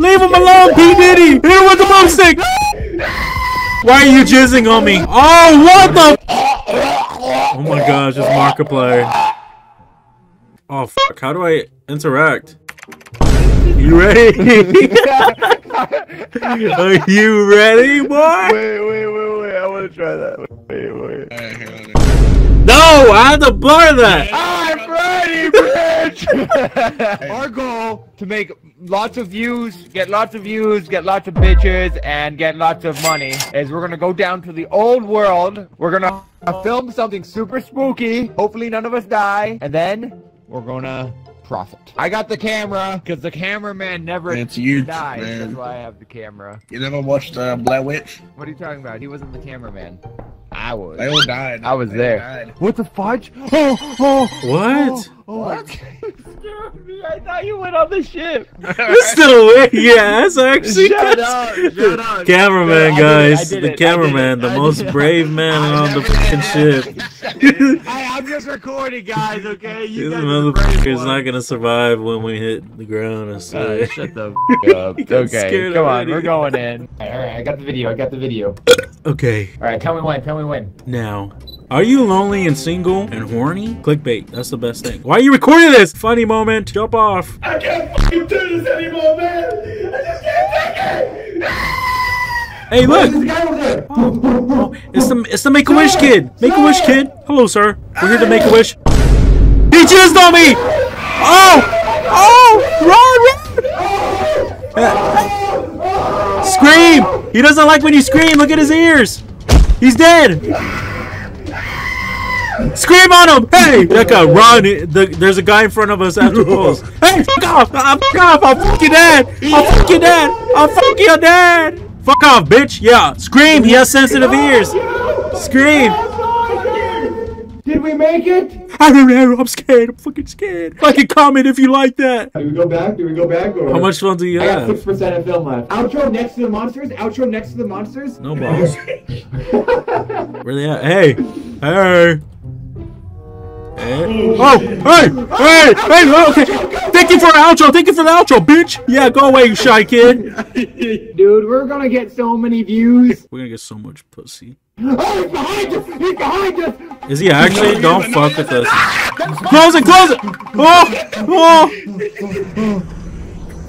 Leave him alone, P. Diddy. Hit him with the boomstick. Why are you jizzing on me? Oh, what the? Oh my gosh, it's Markiplier. Oh, fuck. How do I interact? You ready? Are you ready, boy? Wait. I want to try that. Wait. All right, here. No, I have to blur that. I'm ready, bitch. Our goal to make lots of views, get lots of views, get lots of bitches, and get lots of money is we're going to go down to the old world. We're going to film something super spooky. Hopefully none of us die. And then we're going to... profit. I got the camera because the cameraman never dies. Man. That's why I have the camera. You never watched Blair Witch? What are you talking about? He wasn't the cameraman. I was. They all died. I was there. Died. What the fudge? What? What? You scared me. I thought you went on the ship. That's the way. Yeah, that's actually. Shut up. Cameraman, guys. The cameraman, the most brave man on the fucking ship. I'm just recording, guys. Okay. You guys. This motherfucker's not gonna survive when we hit the ground. I say. Shut the f up. Okay. Come on. We're going in. All right. I got the video. Okay. All right. Tell me when. Now. Are you lonely and single and horny? Clickbait. That's the best thing. Why are you recording this? Funny moment. Jump off. I can't fucking do this anymore, man. I just can't take it. Hey, look. Oh, it's the Make-A-Wish kid. Make-A-Wish kid. Hello, sir. We're here to Make-A-Wish. He jizzed on me. Oh, run. Scream. He doesn't like when you scream. Look at his ears. He's dead. Scream on him! Hey! That guy, run! There's a guy in front of us after balls. Hey! Fuck off! Fuck off! I'm fucking dead! I'm fucking dead! Fuck off, bitch! Yeah! Scream! He has sensitive ears! Scream! Did we make it? I don't know! I'm scared! I'm fucking scared! Fucking comment if you like that! Do we go back? Or... how much fun do you have? I got 6% of film left. Outro next to the monsters? No balls. Where they at? Hey! Hey, okay. Thank you for the outro, bitch. Yeah, go away, you shy kid. Dude, we're gonna get so many views. We're gonna get so much pussy. Oh, he's behind us! Is he actually? No, don't fuck with us. Close it! Oh.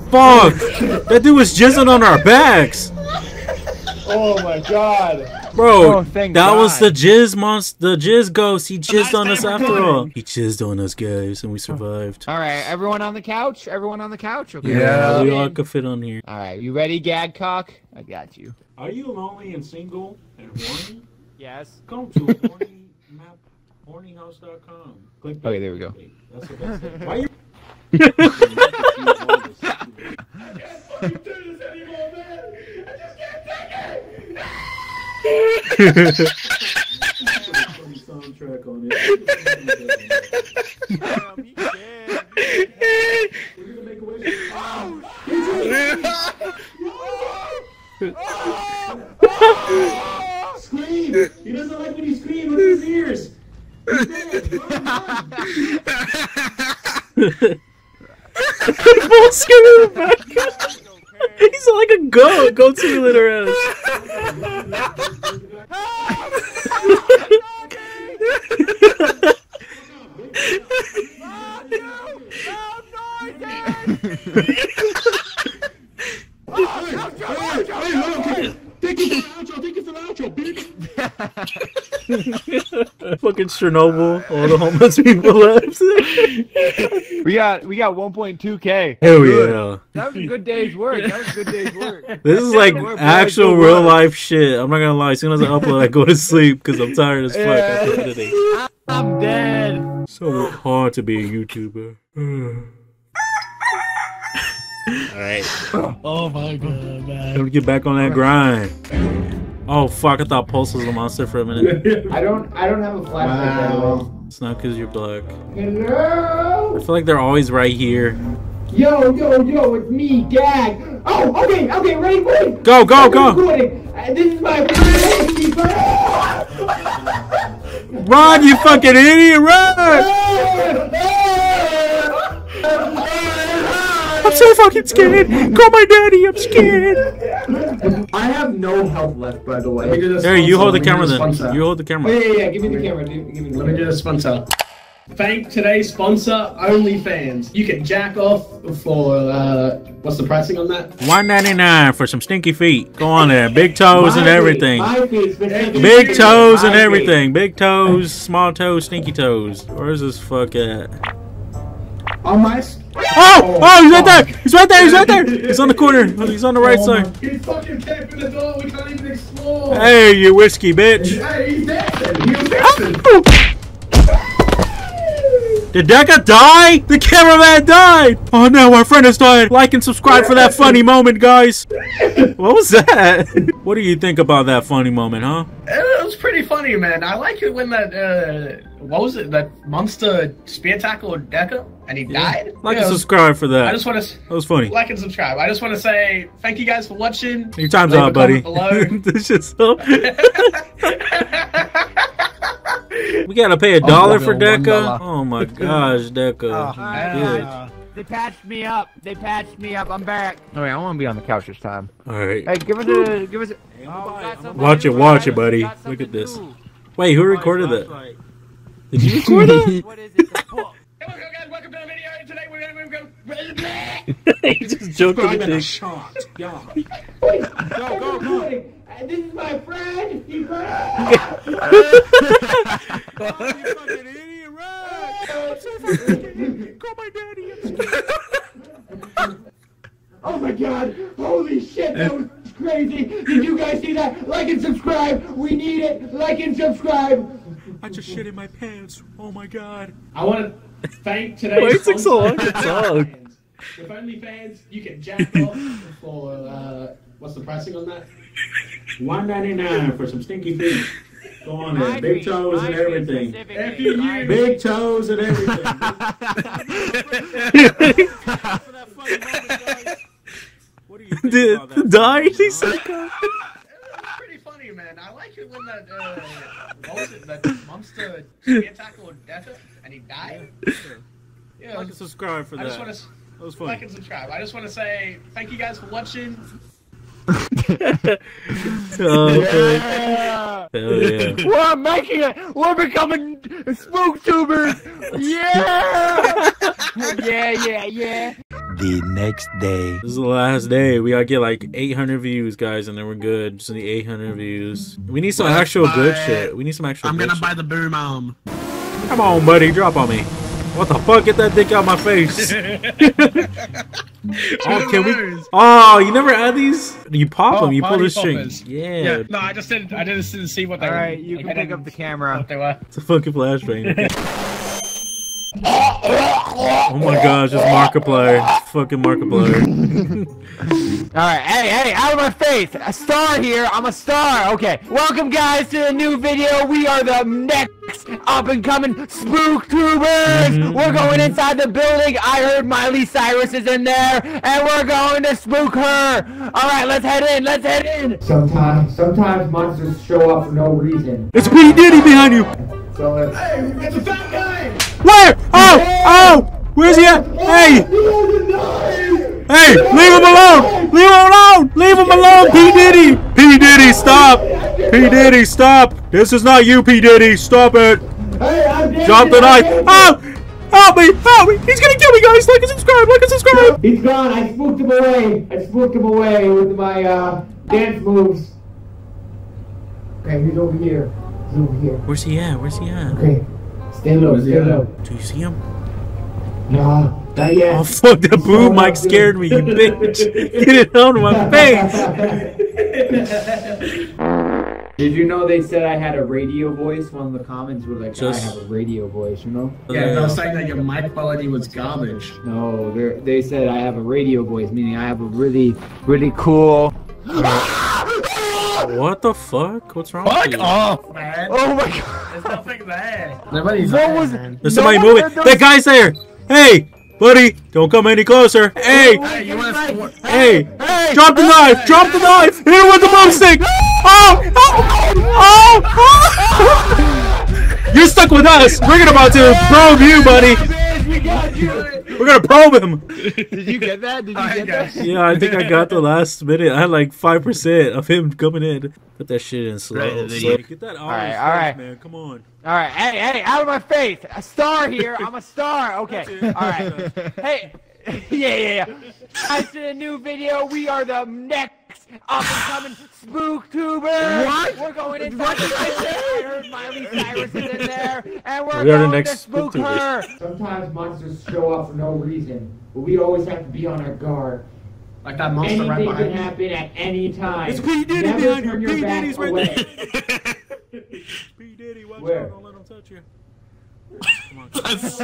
Fuck. That dude was jizzing on our backs. Oh my god. Bro, that was the jizz monster, the jizz ghost. He jizzed on us after all. He jizzed on us, guys, and we survived. All right, everyone on the couch. Okay. Yeah, we all could fit on here. All right, you ready, Gagcock? I got you. Are you lonely and single and horny? Yes. Come to hornyhouse.com. Okay, there we go. That's the best thing. Why are you? I can't fucking do this anymore, man. I just can't take it. Scream! He doesn't like when you scream with his ears. He's like a goat. Goats are litter ass. Fucking Chernobyl, all the homeless people left. we got 1.2K. Hell yeah. That was a good day's work. This is like actual real life shit. I'm not gonna lie, as soon as I upload I go to sleep because I'm tired as fuck. Yeah. I'm dead. So hard to be a YouTuber. Alright. Oh my god, man. Gotta get back on that grind. Oh fuck, I thought Pulse was a monster for a minute. I don't have a flashlight at all. It's not because you're black. Hello? I feel like they're always right here. Yo, it's me, Gag. Oh, okay, ready? Go. This is my birthday. Rod, you fucking idiot, Rod! so fucking scared. Call my daddy. I'm scared. I have no health left, by the way. There, you hold the camera then. You hold the camera. Yeah. Give me the camera, dude. Give me the camera. Let me get a sponsor. Thank today's sponsor, OnlyFans. You can jack off for, what's the pricing on that? $1.99 for some stinky feet. Go on there. Big toes and everything. Big toes and everything. Big toes, small toes, stinky toes. Where's this fuck at? On my... Oh, he's right there! He's right there! He's right there! He's on the corner. He's on the right side. He fucking came through the door. We can't even explore. Hey, you whiskey bitch. Hey, he's dancing. He was dancing. Did Decca die? The cameraman died! Oh no, our friend has died! Like and subscribe for that funny moment, guys! What was that? What do you think about that funny moment, huh? It was pretty funny, man. I like it when that, what was it? That monster spear tackled Decca? And he died? Like and subscribe for that. I just want to... That was funny. Like and subscribe. I just want to say thank you guys for watching. Your time's up, buddy. This shit's up. We gotta pay $1 for Decca. Oh my gosh, Decca. They patched me up. They patched me up. I'm back. All right, I want to be on the couch this time. All right. Hey, give us a. Oh, watch it, buddy. Look at this. New. Wait, who recorded that? Right. Did you record it? What is it? Hello, guys. Welcome to the video. Today we're gonna. He just jumped in the shot. Yeah. Go. This is my friend. He's Oh my god, holy shit, that was crazy. Did you guys see that? Like and subscribe. We need it. Like and subscribe. I just shit in my pants. Oh my god. I want to thank today's Wait, it's so long to talk. If OnlyFans, you can jack off for, what's the pricing on that? $1.99 for some stinky feet. Go on there. Big toes and everything. Big toes and everything. What do you think about that? Died? He's psycho. Pretty funny, man. I like it when that, what was it? That monster spear tackled Death and he died? Yeah. Like and subscribe for that. That was funny. Like and subscribe. I just want to say thank you guys for watching. Yeah. Hell yeah. We're making it! We're becoming spooktubers! Yeah! Yeah. The next day. This is the last day. We gotta get like 800 views, guys, and then we're good. Just need 800 views. We need some actual good shit. We need some actual good shit. I'm gonna buy the boom arm. Come on, buddy. Drop on me. What the fuck? Get that dick out of my face. Oh, can we? Oh, you never add these? You pop them, you pull the string. Yeah. No, I just didn't see what they were. Alright, you can pick up the camera. It's a fucking flashbang. Oh my gosh, it's Markiplier. It's fucking Markiplier. Alright, hey, out of my face. A star here. I'm a star. Okay. Welcome, guys, to the new video. We are the next up-and-coming spooktubers. We're going inside the building. I heard Miley Cyrus is in there, and we're going to spook her. All right, let's head in. Let's head in. Sometimes monsters show up for no reason. It's P. Diddy behind you. So hey, it's a fat guy. Where? Oh, where's he at? Hey. Hey, leave him alone. Leave him alone. Leave him alone, P. Diddy. P. Diddy, stop. P. Diddy, stop. This is not you, P. Diddy. Stop it. Hey, I'm dead. Drop the knife. Oh! Help me! Help me! He's gonna kill me, guys! Like and subscribe! Like and subscribe! He's gone. I spooked him away. I spooked him away with my dance moves. Okay, he's over here. He's over here. Where's he at? Where's he at? Okay. Stay low. Stay low. Do you see him? No. Not yet. Oh fuck! That boom mic scared me, you bitch! Get it out of my face! Did you know they said I had a radio voice? One of the comments were like, I have a radio voice, you know? Yeah, they were saying that your mic quality was garbage. No, they said I have a radio voice, meaning I have a really, really cool... What the fuck? What's wrong with you? Fuck off, man! Oh my god! There's nothing there! Nobody's there, there's somebody moving! That guy's there! Hey! Buddy! Don't come any closer! Hey! Hey! You wanna hey! Drop the knife! Drop the knife! Hit him with the boomstick! Oh! You're stuck with us. We're about to probe you, buddy. We got you. We're gonna probe him. Did you get that? Did you get that? Yeah, I think I got the last minute. I had like 5% of him coming in. Put that shit in slow. Right, slow. Get that all right, man. Come on. All right, hey, out of my face. A star here. I'm a star. Okay. All right. Hey. Yeah. Guys, to the new video. We are the next up-and-coming spooktuber. What? We're going into I heard Miley Cyrus is in there, and we're going to spook her. Sometimes monsters show up for no reason, but we always have to be on our guard. Like that monster right behind. Anything can happen at any time. It's P. Diddy behind you. P. Diddy's right there. P. Diddy, watch out! Don't let him touch you. That's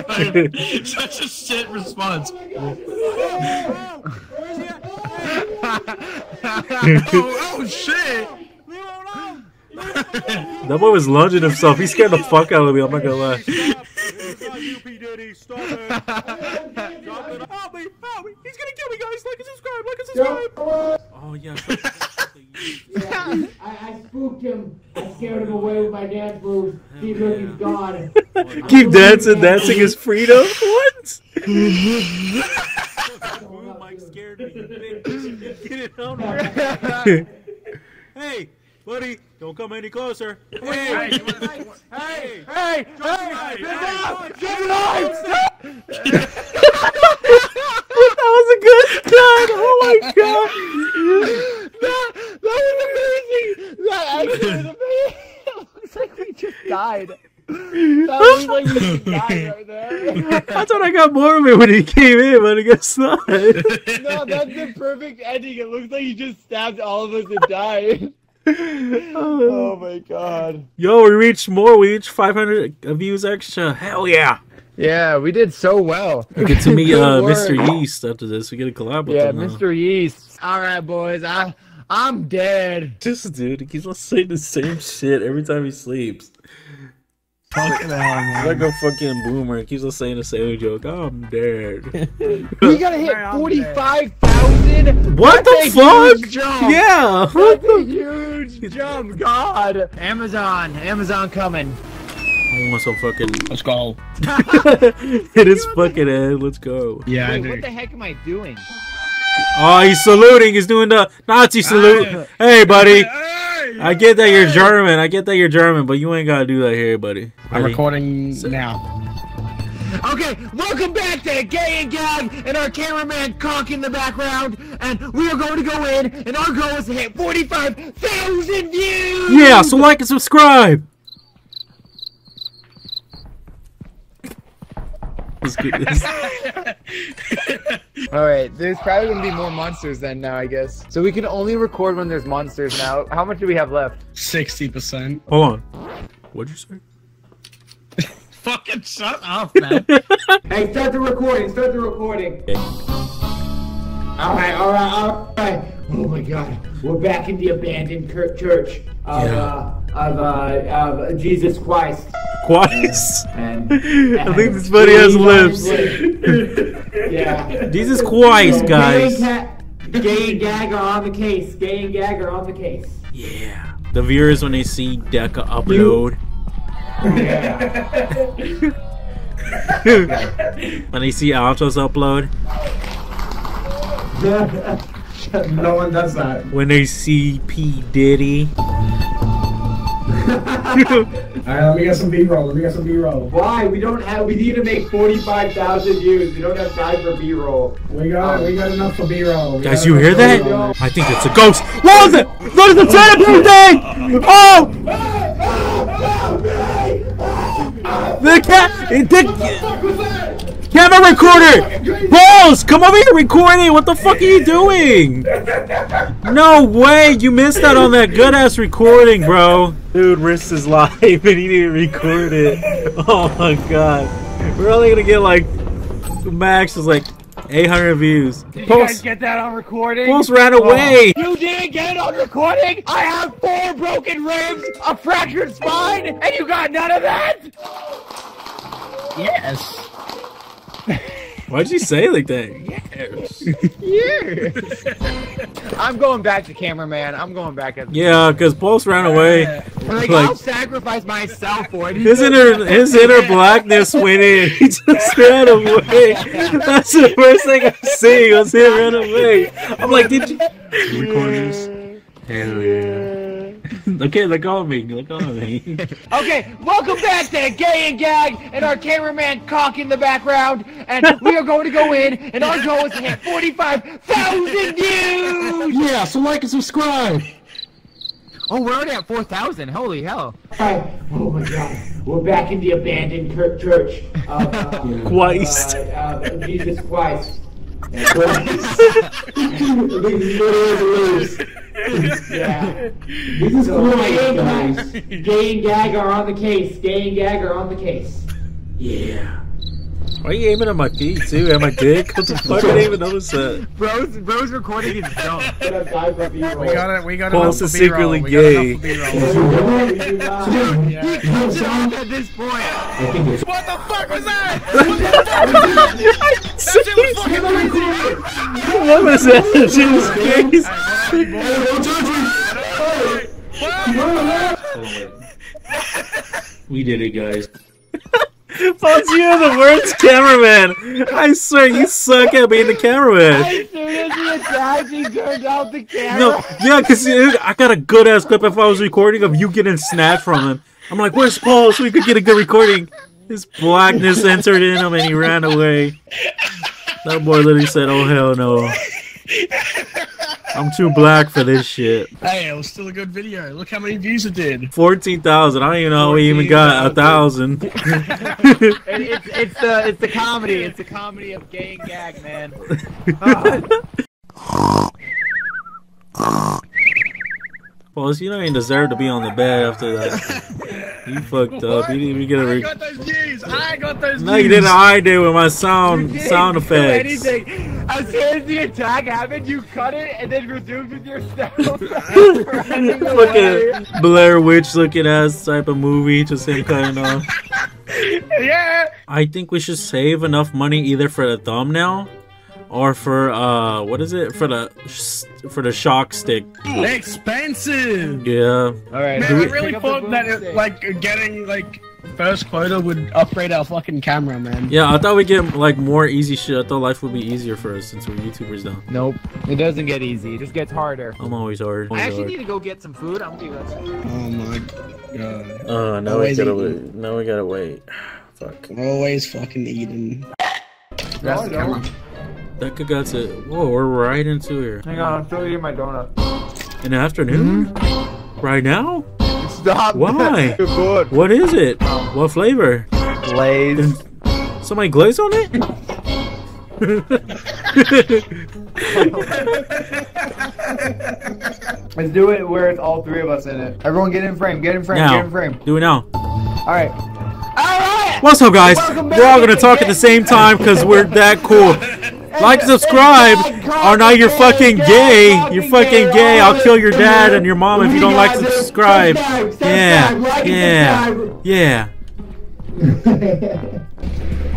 such a shit response. Oh shit! That boy was lunging himself. He scared the fuck out of me. I'm not gonna lie. He's gonna kill me, guys. Like and subscribe. Like and subscribe. Oh yeah. Yeah, I spooked him. I scared him away with my dance moves. Keep looking, gone. Keep dancing. Dancing is freedom. What? Mike scared me. Get it on right. Hey, buddy, don't come any closer. Hey! That was a good time. Oh my god. Died. That was like you died right there. I thought I got more of it when he came in, but I guess not. No, that's the perfect ending. It looks like he just stabbed all of us and died. Oh my god. Yo, we reached more. We reached 500 views extra. Hell yeah. Yeah, we did so well. We get to meet Mr. Yeast after this. We get to collab with him. Yeah, Mr. Yeast. All right, boys. I'm dead. This dude, he keeps on saying the same shit every time he sleeps. Fucking hell, man. Like a fucking boomer. He keeps on saying the same joke. I'm dead. We gotta hit 45,000. What the fuck? Yeah. What the huge jump? God. Amazon coming. So fucking. Let's go. It is fucking end. Let's go. Yeah. Wait, what the heck am I doing? Oh, he's saluting. He's doing the Nazi salute. Hey, buddy. I get that you're German. I get that you're German, but you ain't gotta do that here, buddy. I'm recording now. Okay, welcome back to Gay and Gag, and our cameraman Conk in the background, and we are going to go in, and our goal is to hit 45,000 views. Yeah, so like and subscribe. Alright, there's probably gonna be more monsters then now, I guess. So we can only record when there's monsters now. How much do we have left? 60%. Hold on. What'd you say? Fucking shut up, man. Hey, start the recording, start the recording. Okay. Alright. Oh my god. We're back in the abandoned church of Jesus Christ. And I think this buddy has lips. Yeah. Jesus Christ, so, guys. Gay and Gag are on the case. Gay and Gag are on the case. Yeah. The viewers, when they see Deca upload. Yeah. When they see Alto's upload. No one does that. When they see P. Diddy. Alright, let me get some B-roll. Why? We need to make 45,000 views. We don't have time for B-roll. We got enough for B-roll. Guys, you hear that? I think it's a ghost. What was it? What is the centipede thing? Oh! The cat. The camera recorder. Balls, come over here recording. What the fuck are you doing? No way. You missed out on that good ass recording, bro. Dude, Riss is live and he didn't record it. Oh my god. We're only gonna get like, max is like 800 views. Did you guys get that on recording? Post ran away. Oh. You didn't get it on recording? I have 4 broken ribs, a fractured spine, and you got none of that? Yes. Why'd you say it like that? Yes. I'm going back to cameraman. I'm going back at the cameraman. 'Cause Pulse ran away. Like, I'll sacrifice myself for it. His inner blackness went in. He just ran away. That's the first thing I see was him run away. I'm like, did you? Recorders. Hell yeah. Okay, look on me. Okay, welcome back to Gay and Gag and our cameraman Cock in the background. And we are going to go in, and our goal is to hit 45,000 views! Yeah, so like and subscribe. Oh, we're already at 4,000. Holy hell. Oh my god. We're back in the abandoned church of Christ. Jesus Christ. Yeah. This is so cool, guys. Gay and Gag are on the case. Gay and Gag are on the case. Yeah. Why are you aiming at my feet too? At my dick? What the fuck? I didn't even notice that. Bro's recording himself. We got Paul's is secretly gay. At this point. What the fuck was that? That shit was fucking crazy. What was that? That shit was crazy. We did it, guys. Fonz, you are the worst cameraman! I swear, you suck at being the cameraman! I seriously tried to turn off the camera! No, yeah, because I got a good-ass clip if I was recording of you getting snapped from him. I'm like, where's Paul so we could get a good recording? His blackness entered in him and he ran away. That boy literally said, oh hell no. I'm too black for this shit. Hey, it was still a good video. Look how many views it did. 14,000. I don't even know how we even got 1,000. It's the comedy. It's the comedy of Gay and Gag, man. Paul, you don't even deserve to be on the bed after that. You fucked up. You didn't even get a I got those views. I got those views. No, you didn't. I did with my sound effects. As soon as the attack happened, you cut it and then resumed with your stuff. Fucking Blair Witch looking ass type of movie, just him cutting off. Yeah. I think we should save enough money either for the thumbnail or for what is it? For the shock stick. Expensive. Yeah. All right. Man, I really thought that it, like getting like. First quota would upgrade our fucking camera, man. Yeah, I thought we'd get like more easy shit. I thought life would be easier for us since we're YouTubers now. Nope. It doesn't get easy. It just gets harder. I'm always hard. I actually need to go get some food. I'm gonna do that. Oh my god. Oh, now we gotta wait. Now we gotta wait. Fuck. We're always fucking eating. That's the camera. That could got to... Whoa, we're right into here. Hang on, I'm still eating my donut. In the afternoon? Mm-hmm. Right now? Stop. Why? Good. What is it? What flavor? Glaze. Somebody glaze on it? Let's do it where it's all three of us in it. Everyone get in frame. Do it now. Alright. Alright! What's up, guys? We're all gonna talk at the same time because we're that cool. Like, subscribe, or now you're fucking gay. You're fucking gay. I'll kill your dad and your mom if you don't like to subscribe. Yeah.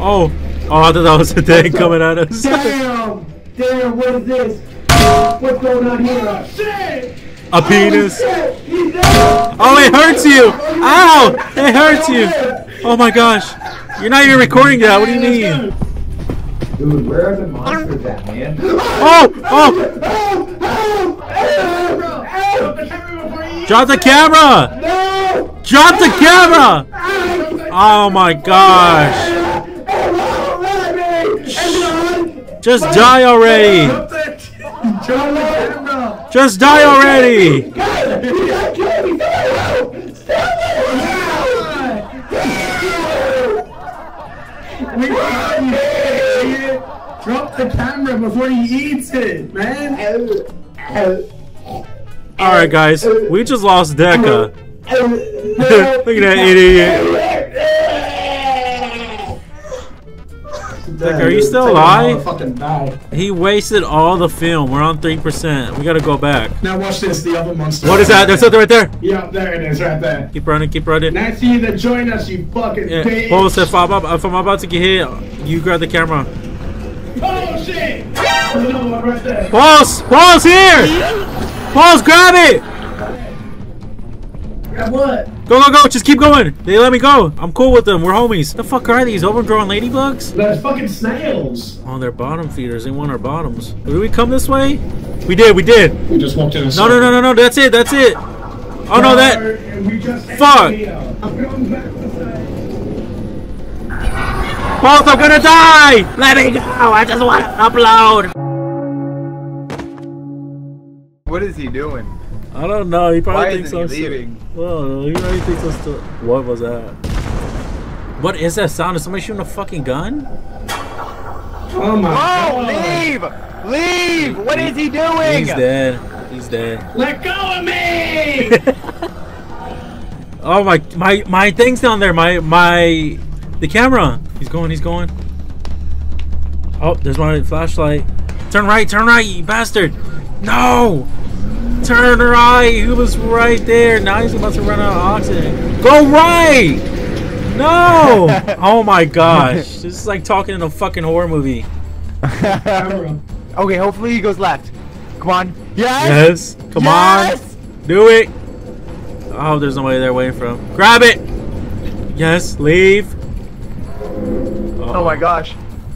Oh, I thought that was a thing coming at us. Damn, what is this? What's going on here? A penis. Oh, it hurts you. Ow, it hurts you. Oh my gosh. You're not even recording that. What do you mean? Dude, where are the monsters at, man? Oh! Drop the camera! No! Drop the camera! Oh my gosh! Just die already! Just die already! Drop the camera before he eats it, man. Alright, guys, we just lost Deca. Look at that idiot. Deca, are you still alive? He wasted all the film. We're on 3%. We gotta go back. Now watch this, the other monster. What is that? There's something right there. Yeah, there it is, right there. Keep running. Now see you to join us, you fucking bitch. Paul said, if I'm about to get hit, you grab the camera. Oh shit! Right Paul's here! Paul's grab it! Grab what? Go, go, go! Just keep going! They let me go! I'm cool with them, we're homies! The fuck are these? Overgrown ladybugs? They're fucking snails! Oh, they're bottom feeders, they want our bottoms. Did we come this way? We did, we did! We just walked in a circle. No, no, no, no, no, that's it, that's it! Oh no, that... Fuck! Both are gonna die! Let me go! I just wanna upload! What is he doing? I don't know, he probably thinks I'm leaving. Well, he probably thinks I'm still. What was that? What is that sound? Is somebody shooting a fucking gun? Oh my god. Leave! Leave! What is he doing? He's dead. He's dead. Let go of me! Oh my thing's down there, the camera! He's going, he's going. Oh, there's my flashlight. Turn right, you bastard! No! Turn right! He was right there. Now he's about to run out of oxygen. Go right! No! Oh my gosh. This is like talking in a fucking horror movie. Okay, hopefully he goes left. Come on. Yes! Yes! Come yes! on! Do it! Oh, there's no way they're waiting for him. Grab it! Yes, leave. Oh my gosh.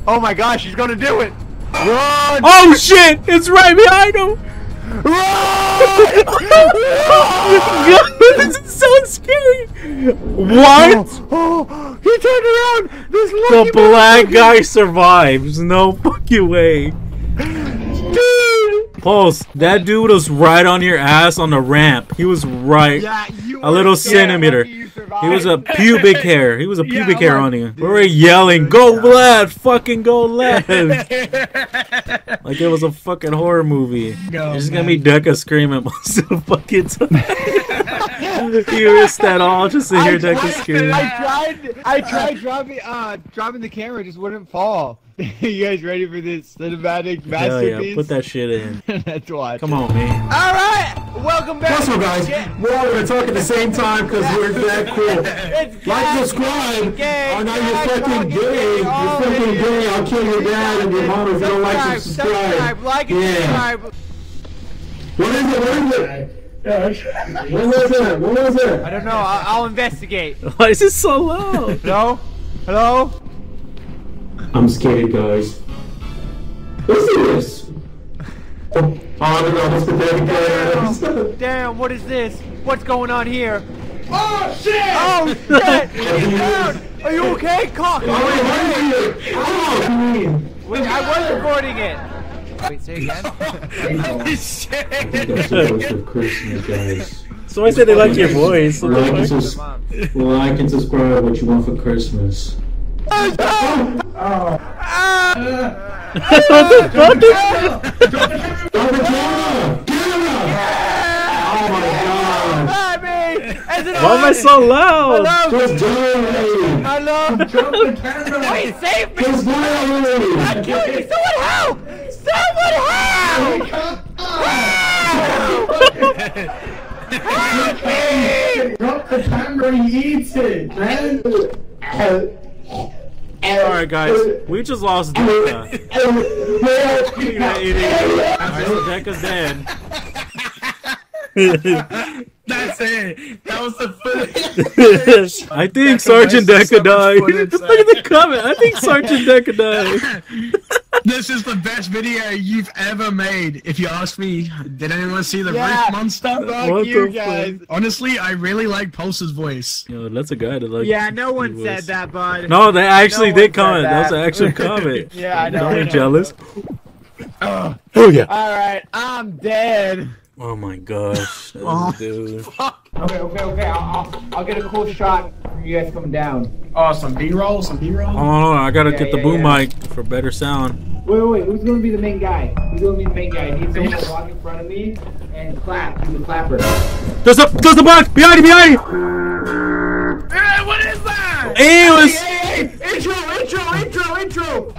Oh my gosh, he's gonna do it! Run! Oh shit! It's right behind him! Run! God, this is so scary. What? Oh, he turned around. This lucky the black guy survives. No fucking way, dude. Pulse, that dude was right on your ass on the ramp. He was right, yeah, a little centimeter. He was a pubic hair. He was a pubic hair on you. We were yelling, "Go left, fucking go left!" Like it was a fucking horror movie. No, it's just gonna be Decca screaming most of the fucking time. You risked that all just to hear Decca screaming. I tried dropping the camera, it just wouldn't fall. You guys ready for this cinematic masterpiece? Hell yeah, put that shit in. That's why. Come on, man. All right, welcome back. What's up, guys? We're all gonna talk at the same time because we're that cool. Like, subscribe. Or now you're fucking gay. You're fucking gay. I'll kill your dad and your mom if you don't like and subscribe. Like and subscribe. What is it? What is it? What was it? I don't know. I'll investigate. Why is it so low? No. Hello. I'm scared, guys. What's this? Oh, I don't know. What's the damn, damn, what is this? What's going on here? Oh shit! Oh shit! He's down! Are you okay, cock? Wait, I was recording it. Wait, say again. Shit! So I said they like your voice. Like and subscribe. What you want for Christmas? Why am I so loud? Hello! Wait, save me! I'm killing you! Someone help! Someone help! Help me! Drop the camera, he eats it, man! Alright guys, we just lost Decca. Alright, so Decca's dead. That's it! That was the footage! I think Sergeant Decca died. Look at the comment! I think Sergeant Decca died. This is the best video you've ever made. If you ask me, did anyone see the roof monster? Fuck you guys. Honestly, I really like Pulse's voice. Yo, that's a guy that likes. Yeah, no one said that, bud. No, they actually did comment. That was an actual comment. Yeah, I know. Don't be jealous. Oh yeah. Alright, I'm dead. Oh my gosh, oh, dude. Fuck. Okay, I'll get a cool shot for you guys coming down. Oh, some B-roll? Oh, I gotta get the boom mic for better sound. Wait, who's gonna be the main guy? I need someone to walk in front of me and clap, do the clapper. There's a box! Behind you! Hey, what is that? Intro!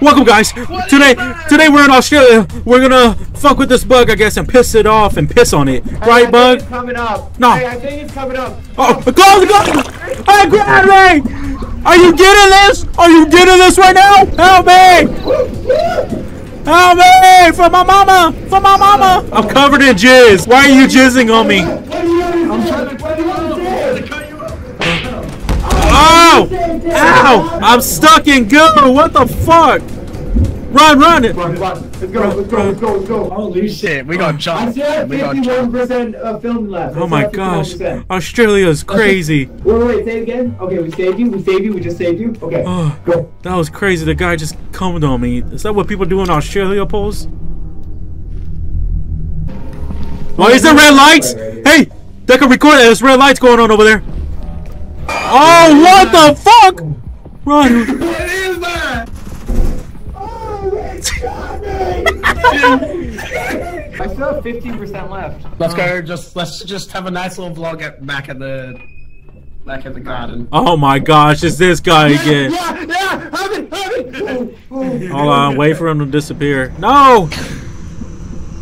Welcome guys! Today we're in Australia. We're gonna fuck with this bug, I guess, and piss it off and piss on it. Right, bug? It's coming up. No. Hey, I think it's coming up. Oh, go! I grabbed me! Are you getting this? Are you getting this right now? Help me! Help me! For my mama! I'm covered in jizz. Why are you jizzing on me? I'm trying to Ow! Ow! I'm stuck in goo! What the fuck? Run, run it! Run, run. Let's go, run, let's go, let's go, let's go. Holy shit, we got jumped. I still have 51% of film left. Oh my gosh. Australia's crazy. Wait, wait, say it again. Okay, we saved you, we saved you, we just saved you. Okay, oh, go. That was crazy. The guy just cummed on me. Is that what people do in Australia, Poles? Oh, is there red lights? Hey, they can record it. There's red lights going on over there. Oh, what the fuck? Run. What is that? I still have 15% left. Let's go. Let's just have a nice little vlog back at the garden. Oh my gosh, it's this guy again? Yeah, have it, Hold on, wait for him to disappear. No.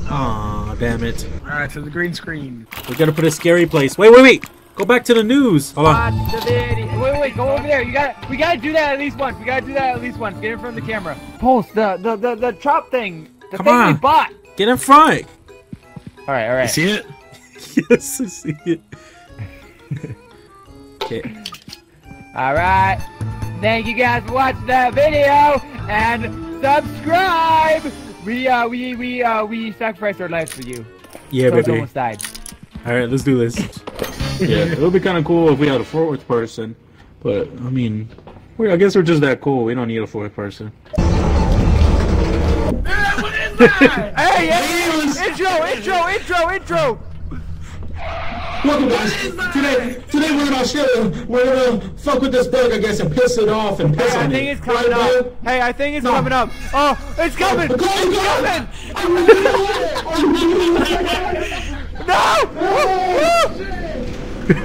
Aw, damn it. All right, so the green screen. We gotta put a scary place. Wait, wait, wait. Go back to the news. Hold on. Wait, go over there. We gotta do that at least once. We gotta do that at least once. Get in front of the camera. Pulse the chop thing. The Come thing on. We bought. Get in front. All right. You see it? Yes, I see it. Okay. All right. Thank you guys for watching that video and subscribe. We sacrificed our lives for you. Yeah, so baby. Almost died. All right, let's do this. Yeah, it would be kind of cool if we had a fourth person, but I mean, I guess we're just that cool. We don't need a fourth person. Yeah, what is that? Hey, intro! Welcome guys. Today we're in Australia. We're gonna fuck with this bug, I guess, and piss it off and piss on it. Hey, I think it's coming up. Hey, I think it's coming up. Oh, it's coming! Go, it's coming! No! I'm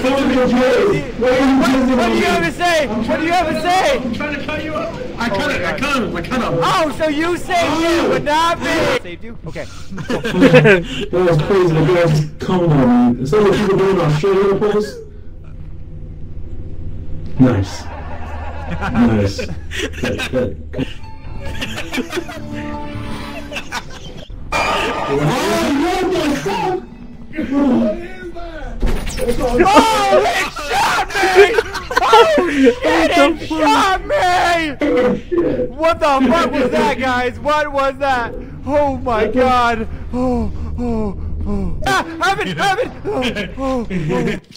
coming to you. What do you have to say? I'm trying to cut you up. I cut him. Oh, so you saved you, but not me. Saved you? Okay. That was crazy. The girls coming on me. Is that what people do in Australia, Poles? Nice. Nice. Good. Oh, what the fuck? What is that? Oh, it shot me! It shot me! What the fuck was that, guys? What was that? Oh my god! Oh! Ah, have it! Oh!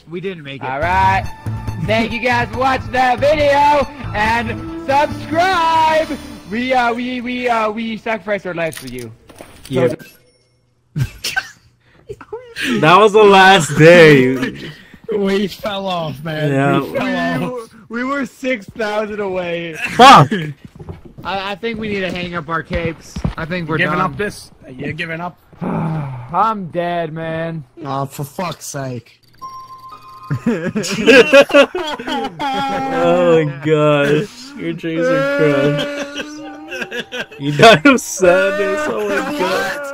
We didn't make it. All right. Thank you guys for watching that video and subscribe. We sacrificed our lives for you. Yeah. So that was the last day. We fell off, man. Yeah. We were 6,000 away. Fuck. I think we need to hang up our capes. I think we're giving up this. You're giving up. I'm dead, man. Oh, for fuck's sake. Oh my gosh, your dreams are crushed. You died of sadness. Oh my god.